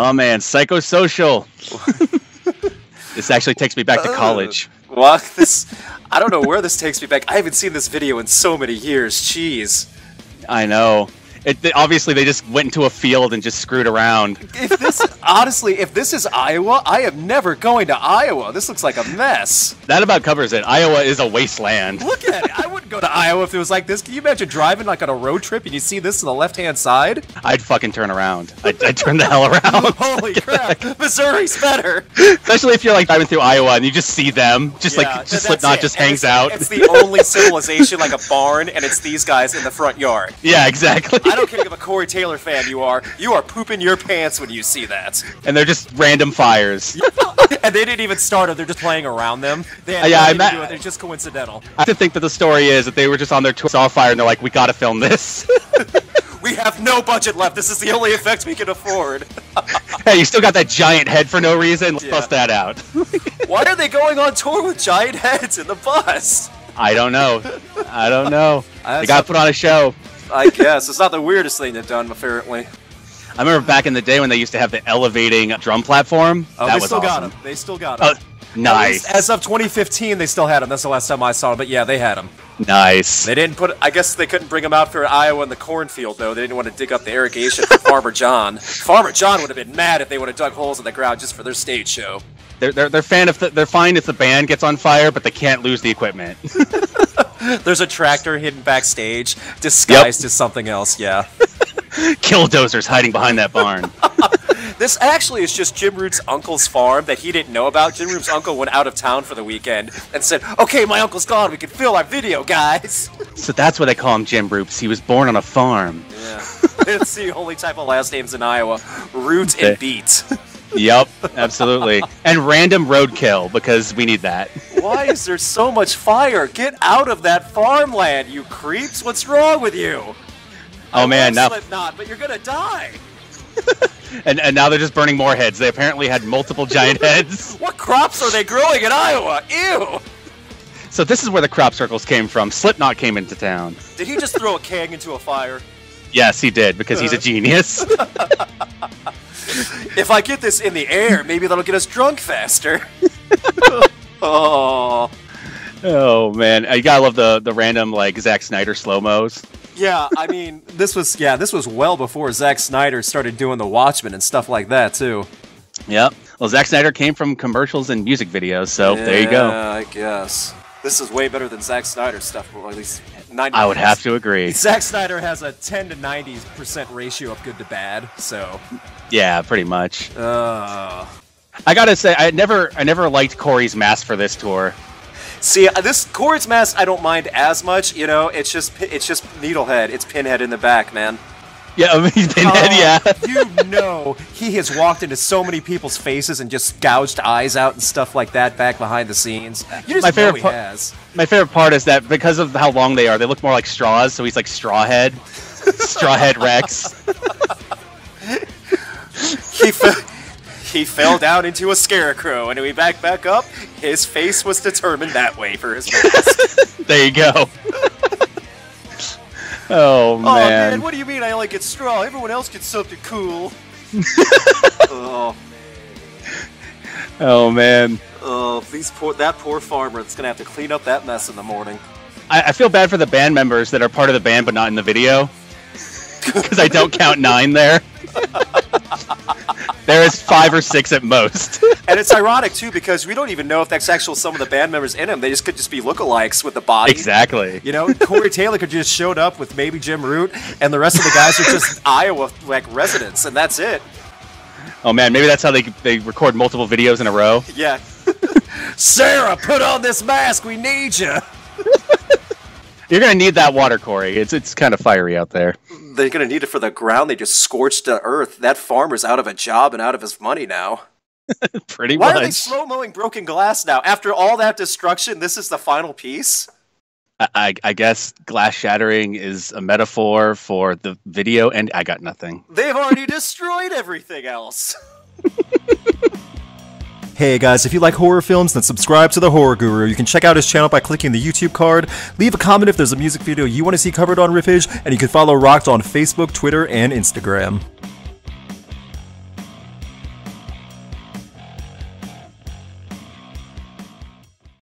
Oh man, Psychosocial. This actually takes me back to college. Well, this, I don't know where this takes me back. I haven't seen this video in so many years. Jeez. I know. Obviously, they just went into a field and just screwed around. Honestly, if this is Iowa, I am never going to Iowa. This looks like a mess. That about covers it. Iowa is a wasteland. Look at it. I wouldn't go to Iowa if it was like this. Can you imagine driving like on a road trip and you see this on the left-hand side? I'd fucking turn around. I'd turn the hell around. Holy crap. Missouri's better. Especially if you're like driving through Iowa and you just see them. Just Slipknot just hangs out. It's the only civilization, like a barn, and it's these guys in the front yard. Yeah, exactly. I don't care if a Corey Taylor fan you are pooping your pants when you see that. And they're just random fires. And they didn't even start it, they're just playing around them. They had nothing to do with it, it's just coincidental. I have to think that the story is that they were just on their tour, saw a fire, and they're like, we gotta film this. We have no budget left, this is the only effect we can afford. Hey, you still got that giant head for no reason, let's bust that out. Why are they going on tour with giant heads in the bus? I don't know. They gotta put on a show. I guess. It's not the weirdest thing they've done, apparently. I remember back in the day when they used to have the elevating drum platform. Oh, that was awesome. They still got them. Nice. As of 2015, they still had them. That's the last time I saw them. But yeah, they had them. Nice. They didn't put. I guess they couldn't bring them out for Iowa in the cornfield, though. They didn't want to dig up the irrigation for Farmer John. Farmer John would have been mad if they would have dug holes in the ground just for their stage show. They're fine if the band gets on fire, but they can't lose the equipment. There's a tractor hidden backstage, disguised as something else, yeah. Killdozers hiding behind that barn. This actually is just Jim Root's uncle's farm that he didn't know about. Jim Root's uncle went out of town for the weekend and said, okay, my uncle's gone, we can film our video, guys. So that's why they call him Jim Root, because he was born on a farm. Yeah. It's the only type of last names in Iowa. Root and Beat. Yep, absolutely. And random roadkill, because we need that. Why is there so much fire? Get out of that farmland, you creeps. What's wrong with you? Oh, man. No. Slipknot, but you're going to die. And now they're just burning more heads. They apparently had multiple giant heads. What crops are they growing in Iowa? Ew. So this is where the crop circles came from. Slipknot came into town. Did he just throw a keg into a fire? Yes, he did, because he's a genius. If I get this in the air, maybe that'll get us drunk faster. Oh man, you gotta love the random like Zack Snyder slow-mos. Yeah, I mean, this was well before Zack Snyder started doing The Watchmen and stuff like that too. Yep. Well, Zack Snyder came from commercials and music videos, so there you go. I guess this is way better than Zack Snyder's stuff, or at least 90%. I would have to agree. Zack Snyder has a 10 to 90% ratio of good to bad, so. Yeah, pretty much. I gotta say, I never liked Corey's mask for this tour. See, this Corey's mask, I don't mind as much. You know, it's just Needlehead. It's Pinhead in the back, man. Yeah, I mean, Pinhead. Yeah. You know, he has walked into so many people's faces and just gouged eyes out and stuff like that back behind the scenes. You just know he has. My favorite part is that because of how long they are, they look more like straws. So he's like Strawhead, Strawhead Rex. He fell down into a scarecrow, and when he back up, his face was determined that way for his mask. There you go. Oh, man. Oh, man, what do you mean I only get straw? Everyone else gets something cool. Oh, man. Oh, man. Oh, that poor farmer that's going to have to clean up that mess in the morning. I feel bad for the band members that are part of the band but not in the video, because I don't count 9 there. There is 5 or 6 at most. And it's ironic, too, because we don't even know if that's actual some of the band members in them. They just could just be lookalikes with the body. Exactly. You know, Corey Taylor could just showed up with maybe Jim Root, and the rest of the guys are just Iowa like residents, and that's it. Oh, man, maybe that's how they record multiple videos in a row. Yeah. Sarah, put on this mask. We need you. You're going to need that water, Corey. It's kind of fiery out there. They're going to need it for the ground. They just scorched the earth. That farmer's out of a job and out of his money now. Pretty much. Why are they slow-mowing broken glass now? After all that destruction, this is the final piece? I guess glass shattering is a metaphor for the video, and I got nothing. They've already destroyed everything else. Hey guys, if you like horror films, then subscribe to The Horror Guru. You can check out his channel by clicking the YouTube card, leave a comment if there's a music video you want to see covered on Riffage, and you can follow Rocked on Facebook, Twitter, and Instagram.